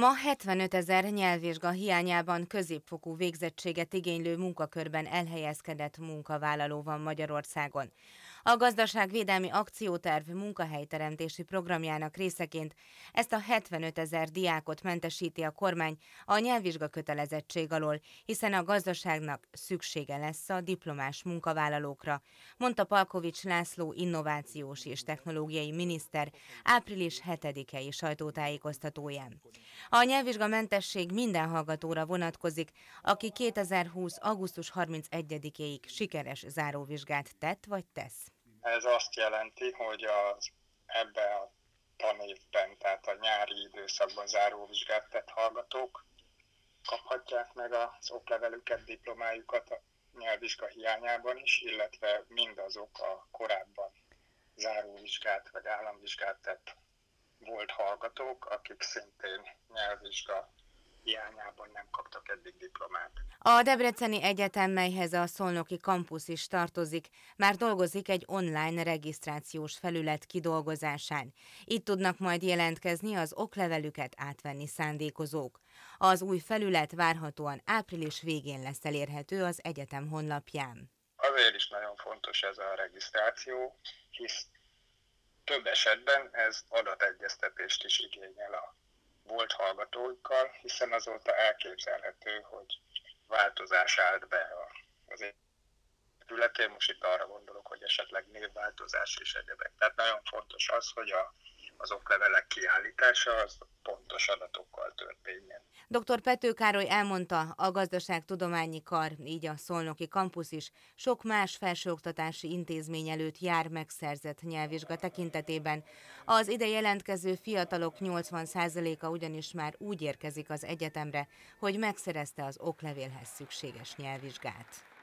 Ma 75 000 nyelvvizsga hiányában középfokú végzettséget igénylő munkakörben elhelyezkedett munkavállaló van Magyarországon. A Gazdaságvédelmi Akcióterv munkahelyteremtési programjának részeként ezt a 75 000 diákot mentesíti a kormány a nyelvvizsga kötelezettség alól, hiszen a gazdaságnak szüksége lesz a diplomás munkavállalókra, mondta Pálkovics László innovációs és technológiai miniszter április 7-i sajtótájékoztatóján. A nyelvvizsgamentesség minden hallgatóra vonatkozik, aki 2020. augusztus 31-éig sikeres záróvizsgát tett vagy tesz. Ez azt jelenti, hogy ebben a tanévben, tehát a nyári időszakban záróvizsgát tett hallgatók kaphatják meg az oklevelüket, diplomájukat a nyelvvizsga hiányában is, illetve mindazok a korábban záróvizsgát vagy államvizsgát tett volt hallgatók, akik szintén nyelvvizsga hiányában nem kaptak eddig diplomát. A Debreceni Egyetem, melyhez a Szolnoki Kampusz is tartozik, már dolgozik egy online regisztrációs felület kidolgozásán. Itt tudnak majd jelentkezni az oklevelüket átvenni szándékozók. Az új felület várhatóan április végén lesz elérhető az egyetem honlapján. Azért is nagyon fontos ez a regisztráció, hisz több esetben ez adategyeztetést is igényel a volt hallgatóikkal, hiszen azóta elképzelhető, hogy változás állt be az életén. Most itt arra gondolok, hogy esetleg névváltozás és egyebek. Tehát nagyon fontos az, hogy az oklevelek kiállítása az pontos adatokkal történjen. Dr. Pető Károly elmondta, a Gazdaságtudományi Kar, így a Szolnoki Kampusz is sok más felsőoktatási intézmény előtt jár megszerzett nyelvvizsga tekintetében. Az ide jelentkező fiatalok 80 %-a ugyanis már úgy érkezik az egyetemre, hogy megszerezte az oklevélhez szükséges nyelvvizsgát.